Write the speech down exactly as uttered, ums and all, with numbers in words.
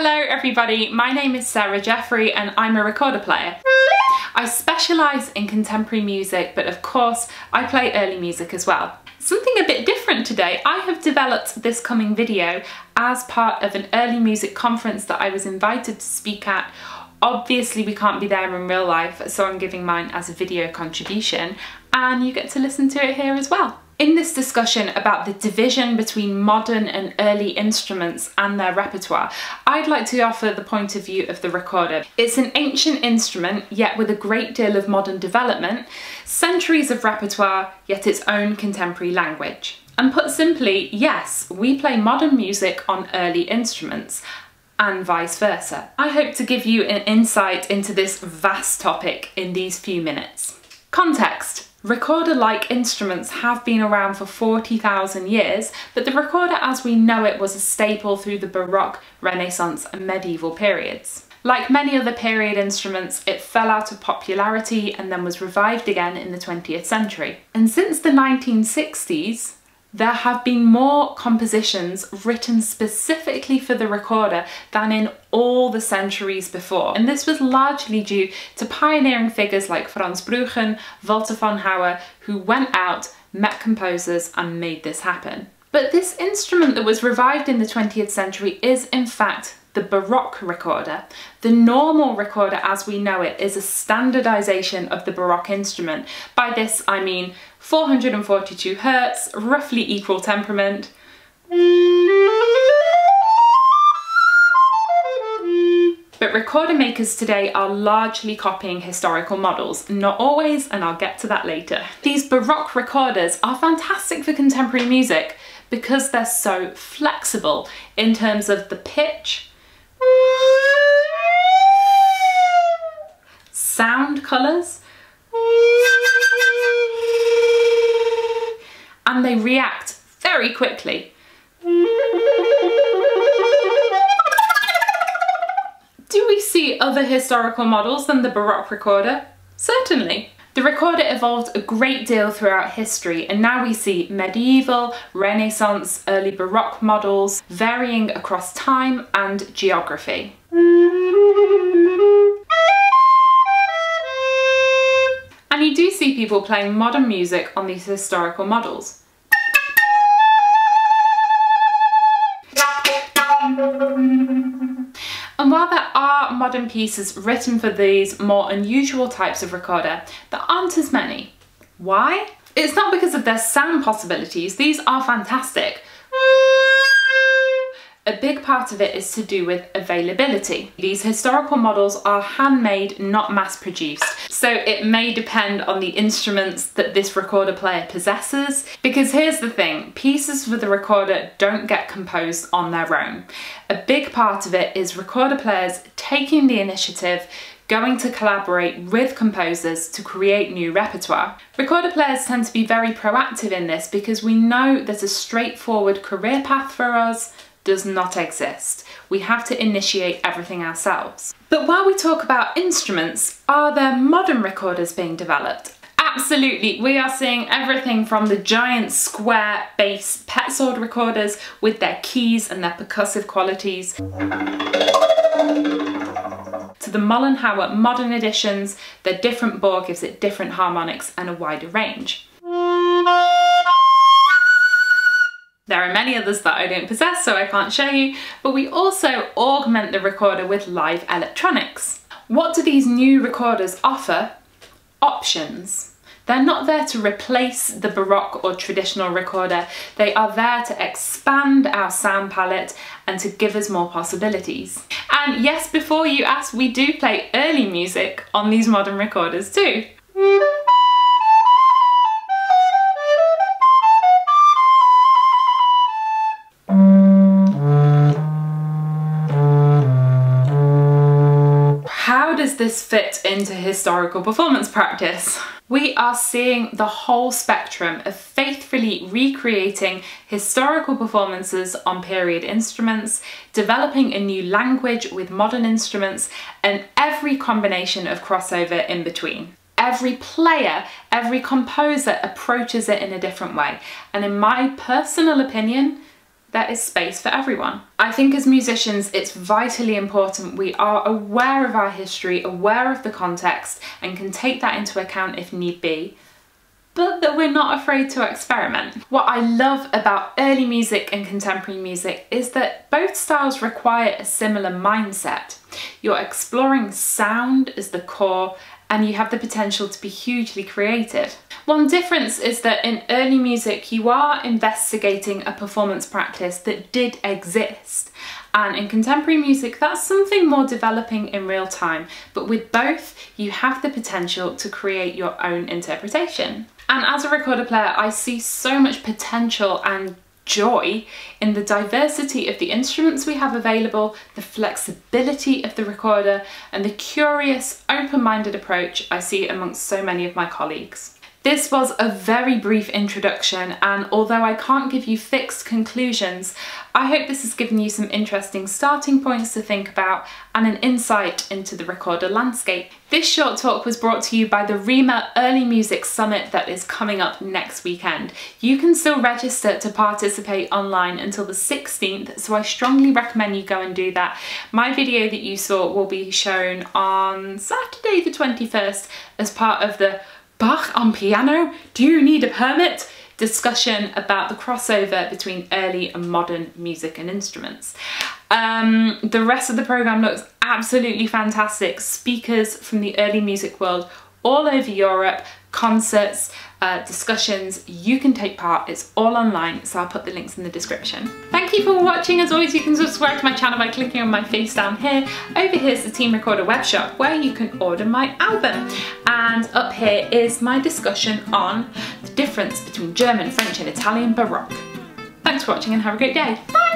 Hello everybody, my name is Sarah Jeffery and I'm a recorder player. I specialise in contemporary music, but of course I play early music as well. Something a bit different today. I have developed this coming video as part of an early music conference that I was invited to speak at. Obviously we can't be there in real life, so I'm giving mine as a video contribution, and you get to listen to it here as well. In this discussion about the division between modern and early instruments and their repertoire, I'd like to offer the point of view of the recorder. It's an ancient instrument, yet with a great deal of modern development, centuries of repertoire, yet its own contemporary language. And put simply, yes, we play modern music on early instruments, and vice versa. I hope to give you an insight into this vast topic in these few minutes. Context. Recorder-like instruments have been around for forty thousand years, but the recorder as we know it was a staple through the Baroque, Renaissance and medieval periods. Like many other period instruments, it fell out of popularity and then was revived again in the twentieth century. And since the nineteen sixties, there have been more compositions written specifically for the recorder than in all the centuries before, and this was largely due to pioneering figures like Franz Brüggen, Walter von Hauer, who went out, met composers and made this happen. But this instrument that was revived in the twentieth century is in fact the Baroque recorder. The normal recorder as we know it is a standardisation of the Baroque instrument. By this I mean four hundred forty-two hertz, roughly equal temperament, but recorder makers today are largely copying historical models, not always, and I'll get to that later. These Baroque recorders are fantastic for contemporary music because they're so flexible in terms of the pitch, sound colours, and they react very quickly. Do we see other historical models than the Baroque recorder? Certainly. The recorder evolved a great deal throughout history, and now we see medieval, Renaissance, early Baroque models varying across time and geography. And you do see people playing modern music on these historical models. And while there are modern pieces written for these more unusual types of recorder, there aren't as many. Why? It's not because of their sound possibilities, these are fantastic. A big part of it is to do with availability. These historical models are handmade, not mass-produced, so it may depend on the instruments that this recorder player possesses, because here's the thing, pieces for the recorder don't get composed on their own. A big part of it is recorder players taking the initiative, going to collaborate with composers to create new repertoire. Recorder players tend to be very proactive in this because we know that a straightforward career path for us does not exist. We have to initiate everything ourselves. But while we talk about instruments, are there modern recorders being developed? Absolutely, we are seeing everything from the giant square bass Paetzold recorders with their keys and their percussive qualities, to the Mollenhauer modern editions. Their different bore gives it different harmonics and a wider range. There are many others that I don't possess, so I can't show you, but we also augment the recorder with live electronics. What do these new recorders offer? Options. They're not there to replace the Baroque or traditional recorder, they are there to expand our sound palette and to give us more possibilities. And yes, before you ask, we do play early music on these modern recorders too. This fit into historical performance practice? We are seeing the whole spectrum of faithfully recreating historical performances on period instruments, developing a new language with modern instruments, and every combination of crossover in between. Every player, every composer approaches it in a different way, and in my personal opinion, there is space for everyone. I think as musicians it's vitally important we are aware of our history, aware of the context, and can take that into account if need be, but that we're not afraid to experiment. What I love about early music and contemporary music is that both styles require a similar mindset. You're exploring sound as the core, and you have the potential to be hugely creative. One difference is that in early music you are investigating a performance practice that did exist, and in contemporary music that's something more developing in real time, but with both you have the potential to create your own interpretation. And as a recorder player I see so much potential and joy in the diversity of the instruments we have available, the flexibility of the recorder, and the curious, open-minded approach I see amongst so many of my colleagues. This was a very brief introduction, and although I can't give you fixed conclusions, I hope this has given you some interesting starting points to think about and an insight into the recorder landscape. This short talk was brought to you by the REMA Early Music Summit that is coming up next weekend. You can still register to participate online until the sixteenth, so I strongly recommend you go and do that. My video that you saw will be shown on Saturday the twenty-first as part of the Bach on piano? Do you need a permit? Discussion about the crossover between early and modern music and instruments. Um, the rest of the programme looks absolutely fantastic. Speakers from the early music world all over Europe, concerts, uh, discussions, you can take part. It's all online, so I'll put the links in the description. Thank you for watching. As always, you can subscribe to my channel by clicking on my face down here. Over here's the Team Recorder web shop where you can order my album, and up here is my discussion on the difference between German, French and Italian Baroque. Thanks for watching and have a great day. Bye!